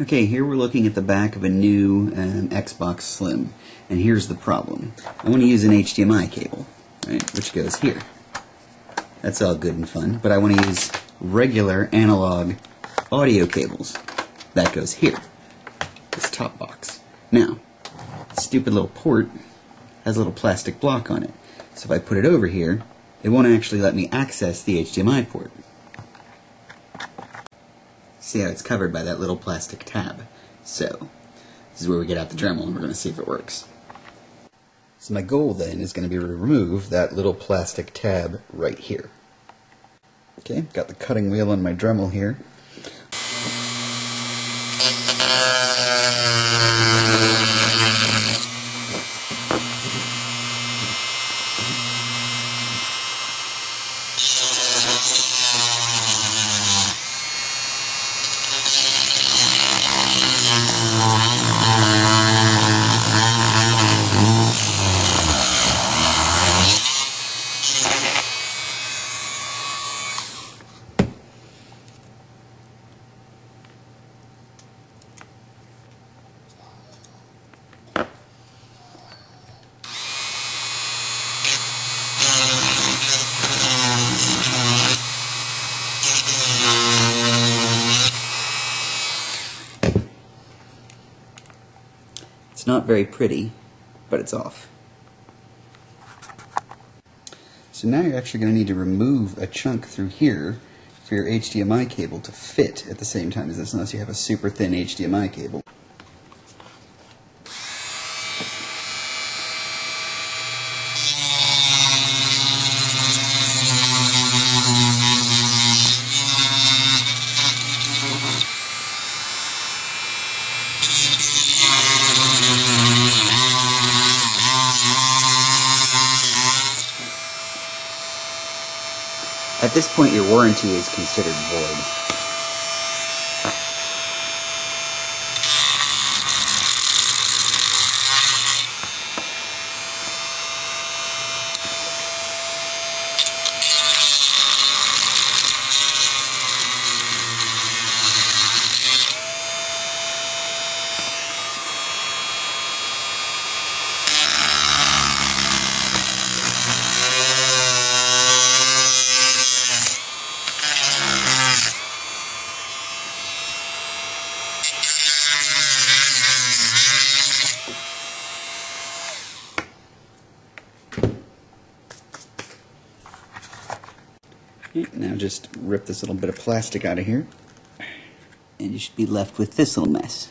Okay, here we're looking at the back of a new XBOX Slim, and here's the problem. I want to use an HDMI cable, right, which goes here. That's all good and fun, but I want to use regular analog audio cables. That goes here, this top box. Now, stupid little port has a little plastic block on it, so if I put it over here, it won't actually let me access the HDMI port. See how it's covered by that little plastic tab. So, this is where we get out the Dremel and we're going to see if it works. So my goal then is going to be to remove that little plastic tab right here. Okay, got the cutting wheel on my Dremel here. It's not very pretty, but it's off. So now you're actually going to need to remove a chunk through here for your HDMI cable to fit at the same time as this, unless you have a super thin HDMI cable. At this point, your warranty is considered void. Now just rip this little bit of plastic out of here, and you should be left with this little mess.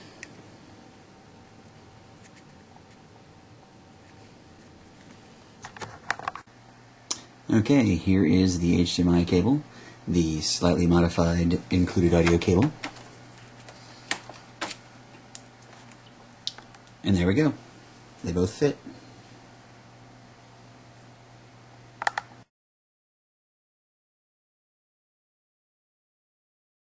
Okay, here is the HDMI cable, the slightly modified included audio cable. And there we go. They both fit.